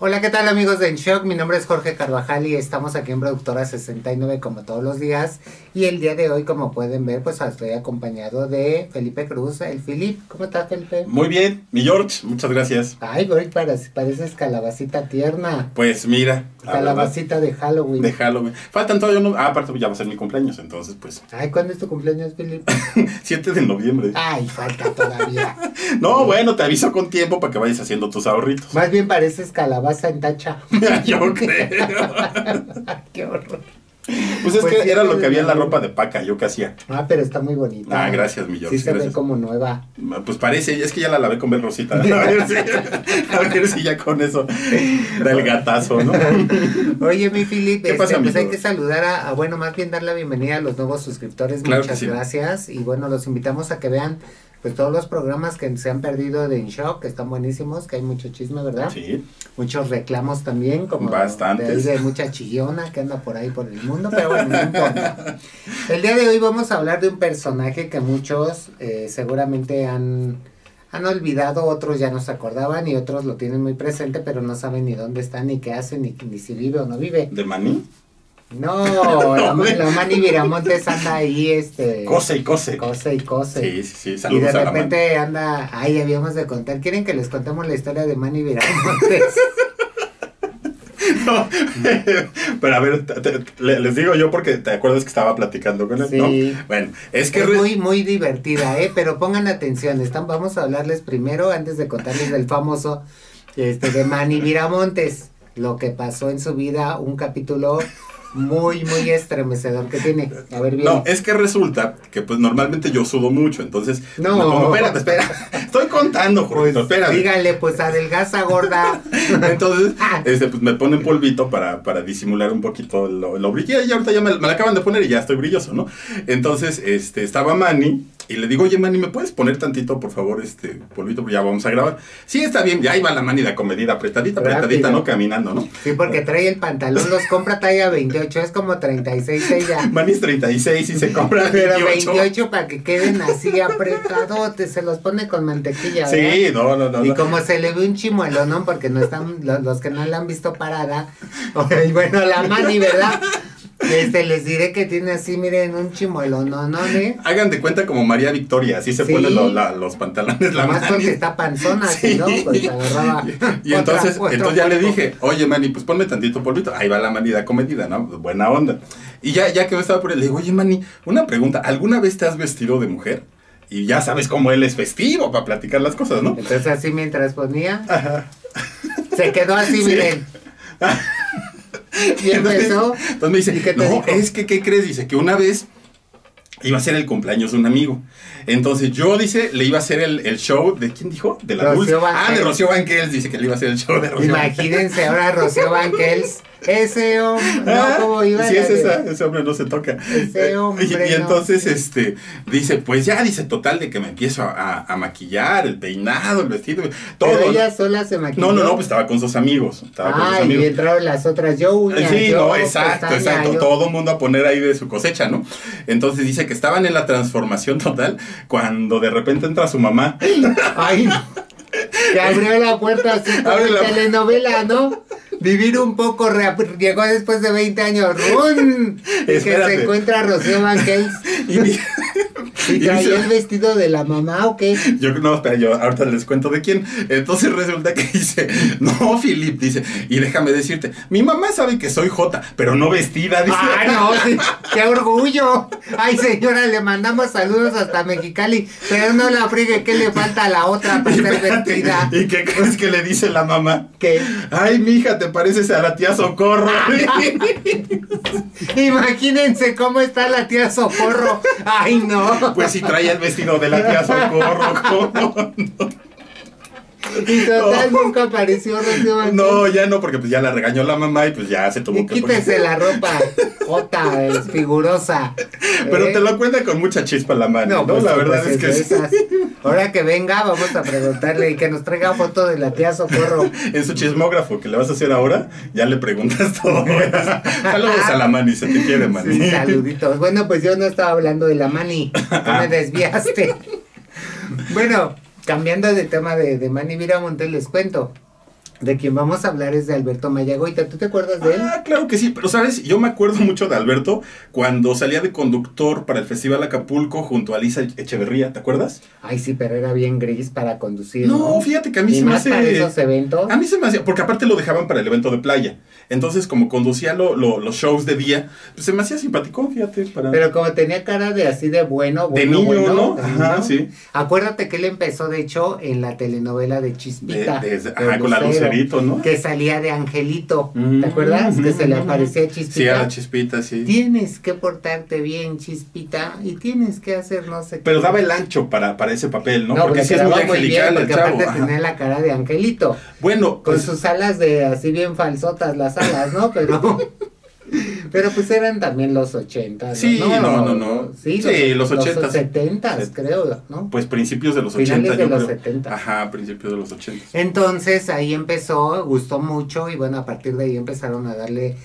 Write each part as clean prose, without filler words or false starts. Hola, ¿qué tal amigos de En Shock? Mi nombre es Jorge Carvajal y estamos aquí en Productora 69 como todos los días. Y el día de hoy, como pueden ver, pues estoy acompañado de Felipe Cruz, el Felipe. ¿Cómo estás, Felipe? Muy bien, mi George, muchas gracias. Ay, güey, pareces calabacita tierna. Pues mira. Calabacita de Halloween. De Halloween. Faltan todavía unos... Ah, aparte ya va a ser mi cumpleaños, entonces pues... Ay, ¿cuándo es tu cumpleaños, Felipe? 7 de noviembre. Ay, falta todavía. No, bueno, te aviso con tiempo para que vayas haciendo tus ahorritos. Más bien pareces calabacita en tacha. Yo creo. Qué horror. Pues es que sí, era lo que había en la ropa de paca, yo que hacía. Ah, pero está muy bonita. Ah, gracias, mi George. Sí, se ve como nueva. Pues parece, es que ya la lavé con ver rosita. A ver si ya con eso da el gatazo, ¿no? Oye, mi Filip, pues hay que saludar a, bueno, más bien dar la bienvenida a los nuevos suscriptores. Claro, muchas gracias. Y bueno, los invitamos a que vean pues todos los programas que se han perdido de En Shock, que están buenísimos, que hay mucho chisme, ¿verdad? Sí. Muchos reclamos también, como bastantes. De mucha chillona que anda por ahí por el mundo, pero bueno, no importa. El día de hoy vamos a hablar de un personaje que muchos seguramente han olvidado, otros ya no se acordaban y otros lo tienen muy presente, pero no saben ni dónde está, ni qué hace, ni si vive o no vive. ¿De Manny? No, la Manny Viramontes anda ahí, Cose y cose. Sí, saludos. Y de repente anda, ay, habíamos de contar. ¿Quieren que les contemos la historia de Manny Viramontes? No, pero a ver, les digo yo porque te acuerdas que estaba platicando con él, sí. ¿No? Bueno, es muy, muy divertida, pero pongan atención, vamos a hablarles primero antes de contarles del famoso, de Manny Viramontes, lo que pasó en su vida, un capítulo... Muy, muy estremecedor que tiene. A ver, bien. No, es que resulta que pues normalmente yo sudo mucho, entonces... No. Como, espera. Estoy contando, Jorge, pues, espera. Díganle, pues adelgaza, gorda. Entonces, pues me ponen polvito para disimular un poquito lo brillo. Y ahorita ya me la acaban de poner y ya estoy brilloso, ¿no? Entonces, estaba Manny y le digo, oye, Manny, ¿me puedes poner tantito, por favor, polvito? Porque ya vamos a grabar. Sí, está bien. Ya ahí va la Manny de comedida, apretadita, ¿no? Caminando, ¿no? Sí, porque trae el pantalón, los compra talla 20. 28, es como 36 ella. Manny es 36 y se compra 28. Pero 28 para que queden así apretadotes, se los pone con mantequilla, ¿verdad? Sí, no. Y como se le ve un chimuelo, ¿no? Porque no están, los que no la han visto parada. Y bueno, la Manny, ¿verdad? Les diré que tiene así, miren, un chimuelo, ¿no? Hagan de cuenta como María Victoria, así se ponen los pantalones, la Manny. Más porque está panzona, sí. ¿No? Pues agarraba. Y entonces ya le dije, oye, Manny, pues ponme tantito polvito. Ahí va la Manny de comedida, ¿no? Buena onda. Y ya que yo estaba por él, le digo, oye, Manny, una pregunta, ¿alguna vez te has vestido de mujer? Y ya sabes cómo él es festivo para platicar las cosas, ¿no? Entonces así mientras ponía, se quedó así, miren. Y empezó. Entonces me dice, no, dijo? Es que, ¿qué crees? Dice que una vez iba a ser el cumpleaños de un amigo. Entonces yo, dice, le iba a hacer el show de, ¿quién dijo? De la Dulce. Ah, de Rocío Banquels, dice que le iba a hacer el show de Rocío. Imagínense ahora Rocío Banquels. Ese hombre, no, ¿cómo iba? Sí, ese hombre no se toca. Ese hombre. Y entonces, no. Dice, pues ya, dice, total, de que me empiezo a maquillar, el peinado, el vestido, todo. ¿Pero ella sola se maquilló? No, pues estaba con sus amigos. Y entraron las otras, yo uña, sí, yo, no, exacto, yo... Todo el mundo a poner ahí de su cosecha, ¿no? Entonces dice que estaban en la transformación total cuando de repente entra su mamá. Ay, no. Que abrió la puerta así como en telenovela, ¿no? Vivir un poco, llegó después de 20 años, ¡run! Que se encuentra Rocío Banquels. ¿Y traía el vestido de la mamá o qué? Yo no, espera, yo ahorita les cuento de quién. Entonces resulta que dice, no, Filip, dice, y déjame decirte, mi mamá sabe que soy Jota, pero no vestida, dice. ¡Ah, no! Sí, ¡qué orgullo! Ay, señora, le mandamos saludos hasta Mexicali, pero no la friegue, ¿qué le falta a la otra para ser vestida? ¿Y qué crees que le dice la mamá? ¿Qué? Ay, mija, te pareces a la tía Socorro. Imagínense cómo está la tía Socorro. ¡Ay, no! Pues si traía el vestido de la tía Socorro, ¿cómo? No. Y total, no. Nunca apareció Rocío Banquels. No, ya no, porque pues ya la regañó la mamá y pues ya se tuvo que... Quítese la ropa, jota, es figurosa. Pero te lo cuenta con mucha chispa la mano, ¿no? Pues, la verdad pues es que sí. Ahora que venga, vamos a preguntarle y que nos traiga foto de la tía Socorro. En su chismógrafo que le vas a hacer ahora, ya le preguntas todo. Saludos a la Manny, se te quiere, Manny. Sí, saluditos. Bueno, pues yo no estaba hablando de la Manny, tú me desviaste. Bueno... Cambiando de tema de Manny Viramontes, les cuento de quien vamos a hablar es de Alberto Mayagoitia. ¿Tú te acuerdas de él? Ah, claro que sí, pero sabes, yo me acuerdo mucho de Alberto cuando salía de conductor para el Festival Acapulco junto a Lisa Echeverría, ¿te acuerdas? Ay, sí, pero era bien gris para conducir. No, fíjate que a mí se me hace... para esos eventos. A mí se me hacía, porque aparte lo dejaban para el evento de playa. Entonces, como conducía los shows de día, pues se me hacía simpático, fíjate. Para... pero como tenía cara de así de bueno. De niño, bueno, ¿no? Ajá, ¿no? Sí. Acuérdate que él empezó, de hecho, en la telenovela de Chispita. Ajá, con la Lucero. ¿No? Que salía de Angelito, ¿te acuerdas? Que se le aparecía Chispita. Sí, a la Chispita, sí. Tienes que portarte bien, Chispita, y tienes que hacer no sé qué. Pero daba el ancho para ese papel, ¿no? No, porque sí es muy angelical el chavo. Porque aparte tenía la cara de Angelito. Bueno. Con sus alas de así bien falsotas las alas, ¿no? Pero pues eran también los 80s. Sí, no. Sí, los 80s. Los 70s, creo, ¿no? Pues principios de los 80s, yo creo. 70. Ajá, principios de los 80s. Entonces ahí empezó, gustó mucho y bueno, a partir de ahí empezaron a darle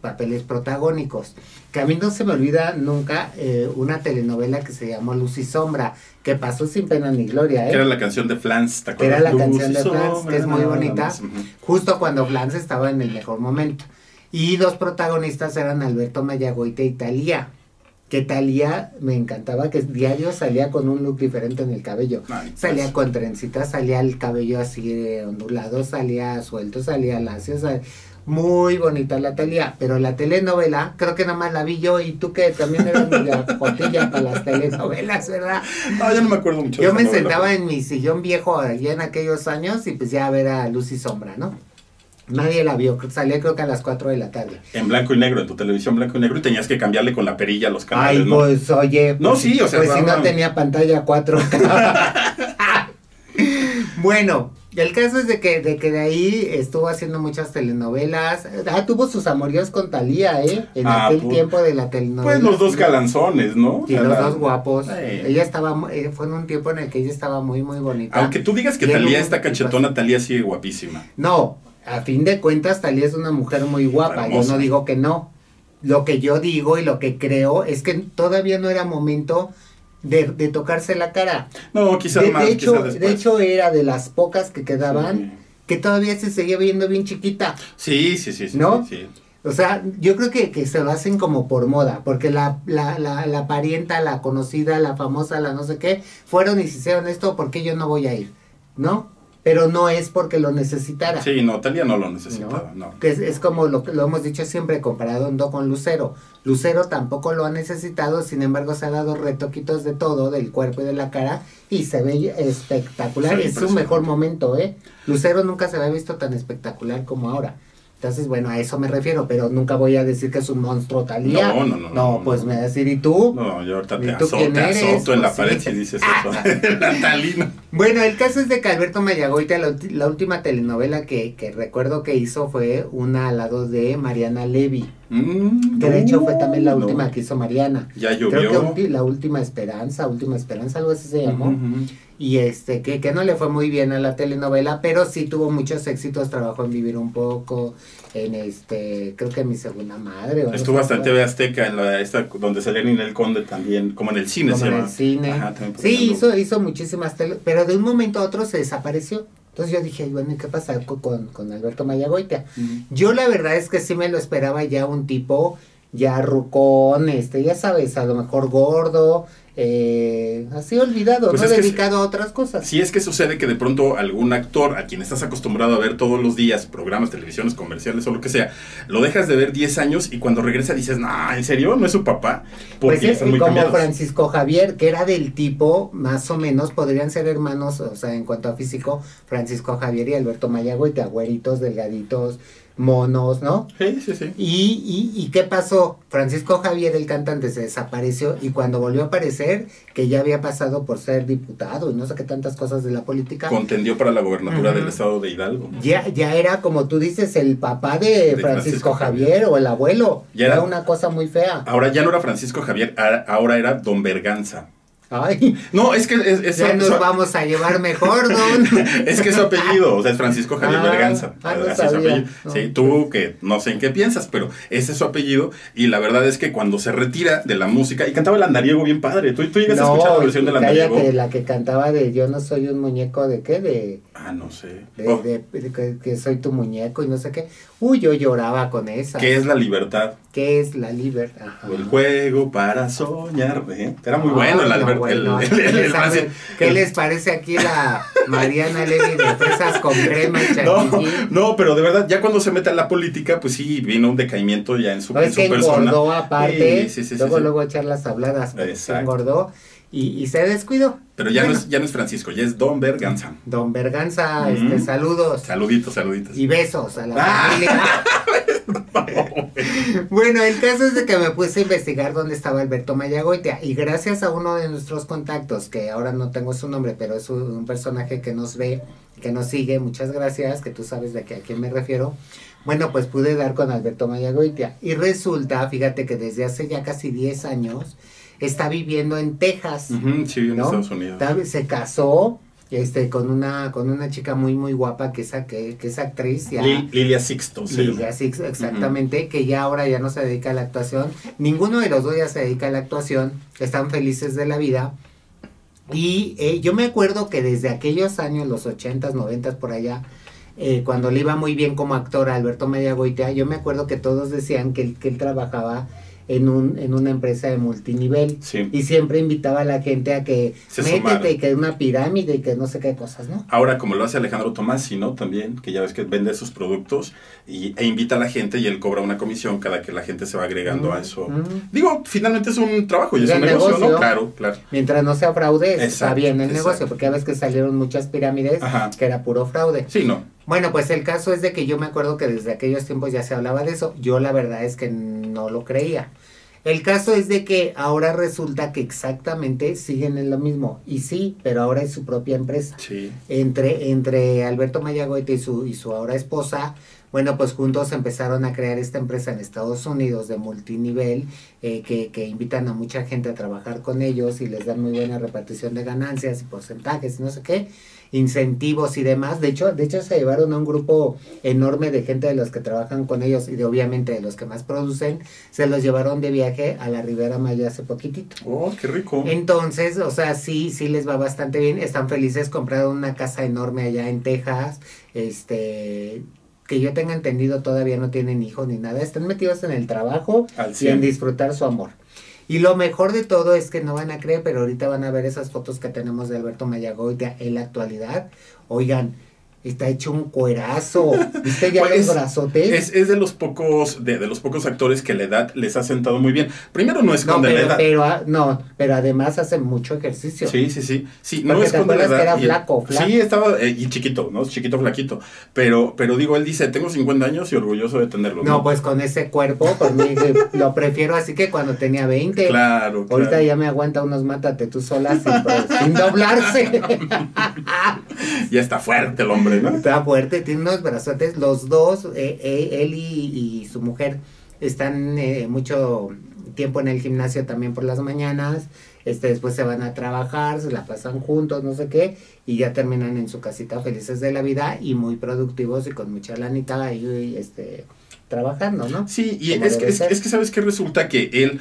papeles protagónicos. Que a mí no se me olvida nunca una telenovela que se llamó Luz y Sombra, que pasó sin pena ni gloria, ¿eh? Que era la canción de Flans, ¿te acuerdas? Que era la canción de Flans, que es muy bonita, justo cuando Flans estaba en el mejor momento. Y los protagonistas eran Alberto Mayagoitia y Talía. Que Talía me encantaba, que diario salía con un look diferente en el cabello. Ay, pues. Salía con trencitas, salía el cabello así ondulado, salía suelto, salía lacio. Muy bonita la Talía. Pero la telenovela, creo que nada más la vi yo y tú que también eras la jotilla para las telenovelas, ¿verdad? No, yo no me acuerdo mucho. Yo me sentaba en mi sillón viejo allá en aquellos años y pues ya a ver a Luz y Sombra, ¿no? Nadie la vio, salía creo que a las 4 de la tarde. En blanco y negro, en tu televisión blanco y negro, y tenías que cambiarle con la perilla los canales. Ay, ¿no? Pues oye, no, pues, sí, o sea, pues si no tenía pantalla 4K. Bueno, el caso es de que de ahí estuvo haciendo muchas telenovelas. Ah, tuvo sus amoríos con Talía, ¿eh? En aquel tiempo de la telenovela. Pues los dos galanzones, ¿no? Y los dos guapos. Ella estaba, fue en un tiempo en el que ella estaba muy, muy bonita. Aunque tú digas que Talía está cachetona, Talía sigue guapísima. No. A fin de cuentas, Talía es una mujer muy guapa, hermosa. Yo no digo que no. Lo que yo digo y lo que creo es que todavía no era momento de tocarse la cara. No, quizás más, quizás de hecho, era de las pocas que quedaban, sí, que todavía se seguía viendo bien chiquita. Sí. ¿No? Sí. O sea, yo creo que se lo hacen como por moda, porque la parienta, la conocida, la famosa, la no sé qué, fueron y se hicieron esto, ¿por qué yo no voy a ir? ¿No? Pero no es porque lo necesitara. Sí, no, Talía no lo necesitaba, no. Que es como lo hemos dicho siempre, comparando con Lucero. Lucero tampoco lo ha necesitado, sin embargo se ha dado retoquitos de todo, del cuerpo y de la cara, y se ve espectacular. Es su mejor momento, ¿eh? Lucero nunca se había visto tan espectacular como ahora. Entonces, bueno, a eso me refiero, pero nunca voy a decir que es un monstruo Talía. No. No, pues me voy a decir, ¿y tú? No, yo ahorita te azoto en la pared si dices eso. La Talina. Bueno, el caso es de que Alberto Mayagoitia, la última telenovela que recuerdo que hizo fue una al lado de Mariana Levy. Que de hecho fue también la última que hizo Mariana. Ya llovió. Creo que la Última Esperanza, algo así se llamó. Y que no le fue muy bien a la telenovela, pero sí tuvo muchos éxitos, trabajó en Vivir un Poco, en creo que Mi Segunda Madre. Estuvo hasta en TV Azteca, en donde salía Ninel Conde también, como en el cine. Como se llama. En el cine. Ajá, sí, hizo muchísimas pero de un momento a otro se desapareció. Entonces yo dije, bueno, ¿y qué pasa con Alberto Mayagoitia? Yo la verdad es que sí me lo esperaba ya un tipo, ya rucón, ya sabes, a lo mejor gordo, así olvidado, pues no dedicado a otras cosas. Sí, es que sucede que de pronto algún actor a quien estás acostumbrado a ver todos los días, programas, televisiones, comerciales o lo que sea, lo dejas de ver 10 años y cuando regresa dices, no, ¿en serio? ¿No es su papá? Porque pues están muy como cambiados. Francisco Javier, que era del tipo, más o menos, podrían ser hermanos, o sea, en cuanto a físico, Francisco Javier y Alberto Mayagoitia, güeritos, delgaditos, monos, ¿no? Sí. ¿Y qué pasó? Francisco Javier, el cantante, se desapareció y cuando volvió a aparecer, que ya había pasado por ser diputado y no sé qué tantas cosas de la política. Contendió para la gobernatura del estado de Hidalgo. Ya era, como tú dices, el papá de Francisco Javier o el abuelo. Era una cosa muy fea. Ahora ya no era Francisco Javier, ahora era Don Berganza. Ay, no, es que nos vamos a llevar mejor, don. Es que su apellido, o sea, es Francisco Javier Berganza. No sabía. Sí, tú que no sé en qué piensas, pero ese es su apellido. Y la verdad es que cuando se retira de la música, y cantaba el andariego bien padre. Tú llegas a escuchar la versión del andariego. La que cantaba de Yo no soy un muñeco, ¿de qué? Ah, no sé. Que soy tu muñeco y no sé qué. Uy, yo lloraba con esa. ¿Qué es la libertad? ¿Qué es la libertad? O el juego para soñar. Era muy bueno el Alberto. Bueno. ¿Qué les parece aquí la Mariana Levy de fresas con crema y chantilly? No, pero de verdad, ya cuando se mete en la política, pues sí, vino un decaimiento ya en su, persona. Engordó aparte, luego echar las habladas. Exacto. Engordó. Y se descuidó. Pero ya, bueno, ya no es Francisco, ya es Don Berganza. Don Berganza, saludos. Saluditos, saluditos. Y besos a la familia. Bueno, el caso es de que me puse a investigar dónde estaba Alberto Mayagoitia. Y gracias a uno de nuestros contactos, que ahora no tengo su nombre, pero es un personaje que nos ve, que nos sigue, muchas gracias, que tú sabes de a quién me refiero. Bueno, pues pude dar con Alberto Mayagoitia. Y resulta, fíjate que desde hace ya casi 10 años... está viviendo en Texas, sí, en Estados Unidos. Se casó con una chica muy guapa que es actriz. Ya, Lilia Sixto. Lilia Sixto, exactamente, que ya ahora ya no se dedica a la actuación. Ninguno de los dos ya se dedica a la actuación. Están felices de la vida. Y yo me acuerdo que desde aquellos años, los 80s, 90s, por allá, cuando le iba muy bien como actor a Alberto Mayagoitia, yo me acuerdo que todos decían que él trabajaba... En una empresa de multinivel, y siempre invitaba a la gente a que se métete y que una pirámide y que no sé qué cosas, ¿no? Ahora, como lo hace Alejandro Tomasi, ¿no? También, que ya ves que vende sus productos e invita a la gente y él cobra una comisión cada que la gente se va agregando a eso. Digo, finalmente es un trabajo y es un negocio, ¿no? Claro, claro. Mientras no sea fraude, está bien el negocio, porque ya ves que salieron muchas pirámides que era puro fraude. Sí, no. Bueno, pues el caso es de que yo me acuerdo que desde aquellos tiempos ya se hablaba de eso. Yo la verdad es que no lo creía. El caso es de que ahora resulta que exactamente siguen en lo mismo. Y sí, pero ahora es su propia empresa. Sí. Entre Alberto Mayagoitia y su ahora esposa, bueno, pues juntos empezaron a crear esta empresa en Estados Unidos de multinivel, que invitan a mucha gente a trabajar con ellos y les dan muy buena repartición de ganancias y porcentajes y no sé qué, incentivos y demás. De hecho se llevaron a un grupo enorme de gente de los que trabajan con ellos y de obviamente de los que más producen, se los llevaron de viaje a la Riviera Maya hace poquitito. ¡Oh, qué rico! Entonces, o sea, sí les va bastante bien, están felices, compraron una casa enorme allá en Texas, que yo tenga entendido todavía no tienen hijos ni nada, están metidos en el trabajo y en disfrutar su amor. Y lo mejor de todo es que no van a creer, pero ahorita van a ver esas fotos que tenemos de Alberto Mayagoitia en la actualidad. Oigan, está hecho un cuerazo. ¿Viste ya los brazotes? Es de los pocos, de los pocos actores que la edad les ha sentado muy bien. Primero no esconde la edad. Pero además hace mucho ejercicio. Sí, no esconde la edad. Porque te acuerdas que era flaco. Sí, estaba y chiquito, ¿no? Chiquito, flaquito. Pero digo, él dice, tengo 50 años y orgulloso de tenerlo. No, pues con ese cuerpo, por mí, lo prefiero así que cuando tenía 20. Claro. Ahorita ya me aguanta unos mátate tú sola sin doblarse. Ya está fuerte el hombre. Está fuerte, tiene unos brazotes. Los dos, él y su mujer, están mucho tiempo en el gimnasio también por las mañanas. Después se van a trabajar, se la pasan juntos, no sé qué, y ya terminan en su casita felices de la vida y muy productivos y con mucha lanita ahí, trabajando, ¿no? Sí, y es que sabes que resulta que él,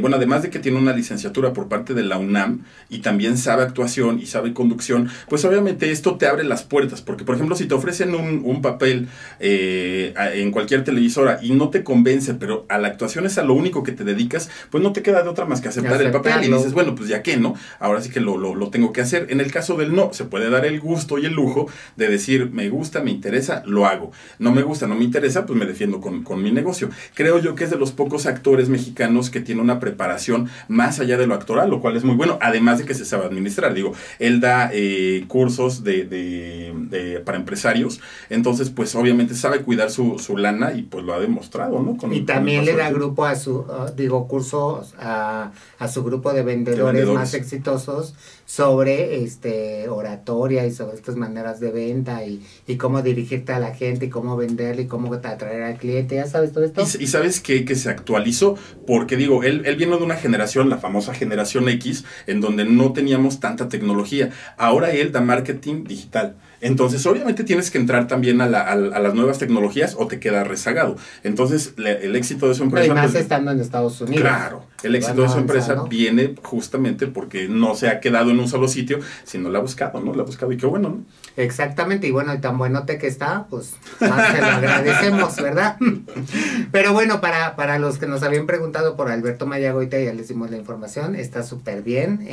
bueno, además de que tiene una licenciatura por parte de la UNAM y también sabe actuación y sabe conducción, pues obviamente esto te abre las puertas, porque por ejemplo si te ofrecen un papel en cualquier televisora y no te convence, pero a la actuación es a lo único que te dedicas, pues no te queda de otra más que aceptarlo. El papel y dices, bueno, pues ya qué, ¿no? Ahora sí que lo tengo que hacer. En el caso del no, se puede dar el gusto y el lujo de decir, me gusta, me interesa, lo hago. No me gusta, no me interesa, pues me defiendo con mi negocio. Creo yo que es de los pocos actores mexicanos que tiene una preparación más allá de lo actoral, lo cual es muy bueno, además de que se sabe administrar. Digo, él da cursos para empresarios, entonces pues obviamente sabe cuidar su lana y pues lo ha demostrado, ¿no? Y también le da grupo a su, cursos a su grupo de vendedores más exitosos sobre oratoria y sobre estas maneras de venta y cómo dirigirte a la gente y cómo venderle y cómo atraer al cliente. billete, ya sabes todo esto. Y sabes que se actualizó, porque digo, él vino de una generación, la famosa generación X, en donde no teníamos tanta tecnología. Ahora él da marketing digital. Entonces, obviamente tienes que entrar también a las nuevas tecnologías o te quedas rezagado. Entonces, el éxito de su empresa... Pero y más pues, estando en Estados Unidos. Claro, el éxito de su empresa, ¿no?, viene justamente porque no se ha quedado en un solo sitio, sino la ha buscado, ¿no? La ha buscado y qué bueno, ¿no? Exactamente, y bueno, y tan buenote que está, pues más se lo agradecemos, ¿verdad? Pero bueno, para los que nos habían preguntado por Alberto Mayagoitia, ya les dimos la información, está súper bien,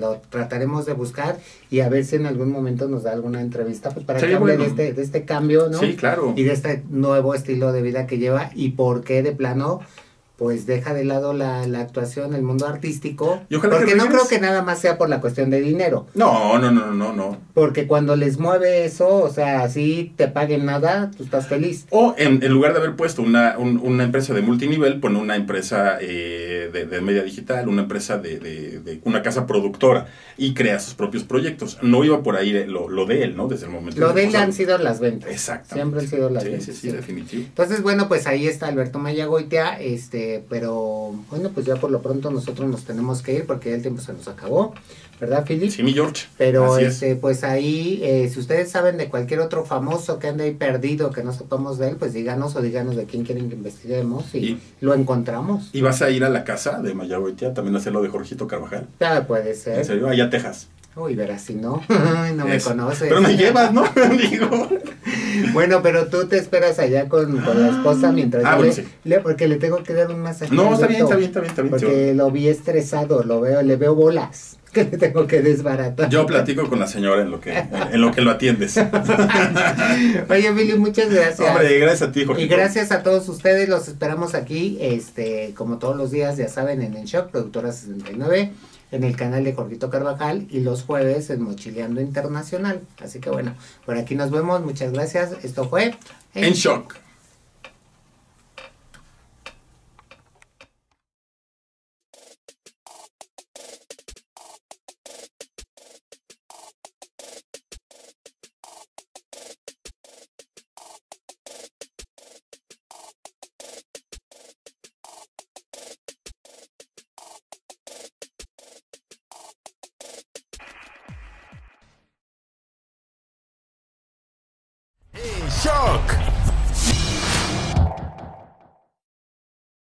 lo trataremos de buscar y a ver si en algún momento nos da alguna entrevista. Pues para que hable de este cambio, ¿no? Sí, claro. Y de este nuevo estilo de vida que lleva y por qué de plano pues deja de lado la actuación, el mundo artístico, porque no creo que nada más sea por la cuestión de dinero. No. Porque cuando les mueve eso, o sea, si te paguen nada, tú estás feliz. O en lugar de haber puesto una empresa de multinivel, pone una empresa de media digital, una empresa de una casa productora y crea sus propios proyectos. No iba por ahí lo de él, ¿no? Desde el momento. Lo de él han sido las ventas. Exactamente. Siempre han sido las ventas. Sí, definitivo. Entonces, bueno, pues ahí está Alberto Mayagoitia, pero bueno, pues ya por lo pronto nosotros nos tenemos que ir porque ya el tiempo se nos acabó, ¿verdad, Philip? Sí, mi George. Pero pues ahí, si ustedes saben de cualquier otro famoso que ande ahí perdido, que no sepamos de él, pues díganos o díganos de quién quieren que investiguemos y lo encontramos. ¿Y vas a ir a la casa de Mayagoitia también a hacer lo de Jorgito Carvajal? Claro, puede ser. ¿En serio? Allá a Texas. Uy, verás, si no, no me conoces. Pero me llevas, ¿no? Digo. Bueno, pero tú te esperas allá con la esposa mientras... Ah, bueno, sí. Porque le tengo que dar un masaje. No, está bien. Porque yo lo vi estresado, le veo bolas que le tengo que desbaratar. Yo platico con la señora en lo que lo atiendes. Oye, Billy, muchas gracias. Hombre, gracias a ti, Jorge. Y gracias a todos ustedes, los esperamos aquí, como todos los días, ya saben, en Shock, Productora 69. En el canal de Jorgito Carvajal y los jueves en Mochileando Internacional. Así que bueno, por aquí nos vemos. Muchas gracias. Esto fue En Shock. Shock.